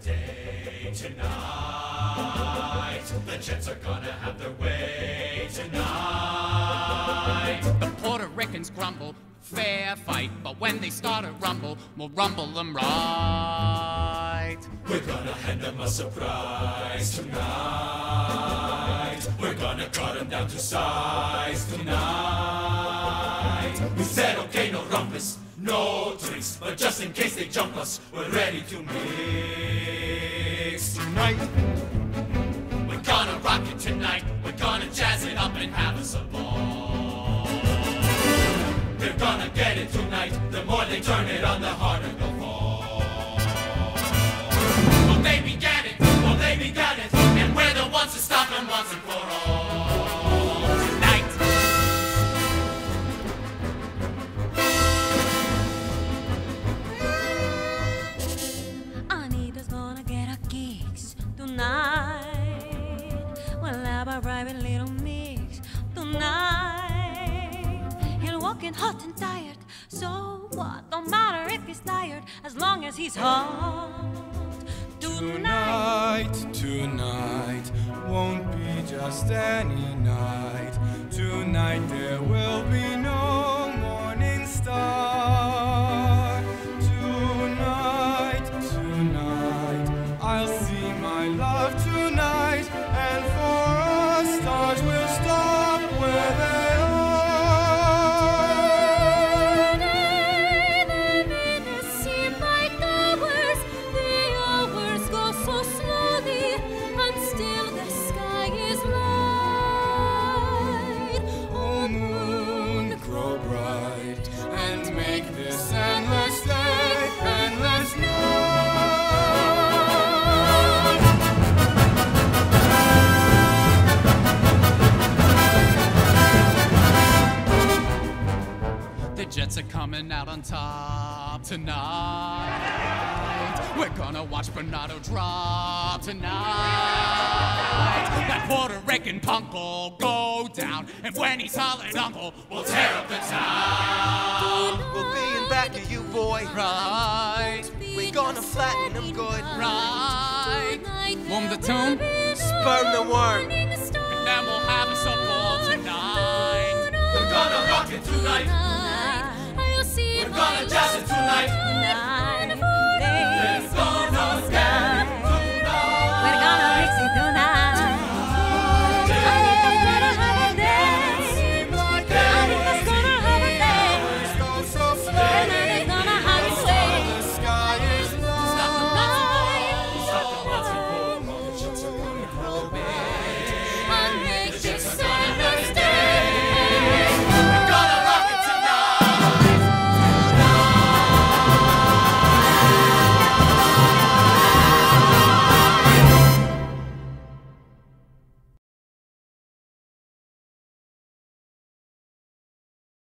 day tonight. The Jets are gonna have their way tonight. The Puerto Ricans grumble, fair fight, but when they start a rumble, we'll rumble them right. We're gonna hand them a surprise tonight. We're gonna cut them down to size tonight. We said okay, no rumpus, no tricks, but just in case they jump us, we're ready to mix. Tonight, we're gonna rock it tonight. We're gonna jazz it up and have us a ball. They're gonna get it tonight. The more they turn it on, the harder they'll fall. Oh, they began it, oh, they began it, and we're the ones to stop them once and for all. Tonight. Anita's gonna get her kicks tonight. We'll have a private little mix tonight. Walking hot and tired, so what? Don't matter if he's tired, as long as he's hot. Tonight, tonight won't be just any night. Tonight there will be no morning star. Tonight, tonight I'll see my love tonight, and for us stars will stop where they are. Jets are coming out on top tonight. We're gonna watch Bernardo drop tonight. That Puerto Rican punk will go down, and when he's hollered uncle, we'll tear up the town. We'll be in back of you, boy. Right. We're gonna flatten them good. Right. Warm the tomb, spurn the worm, and then we'll have us a ball tonight. We're gonna rock it tonight. We're gonna jazz it tonight.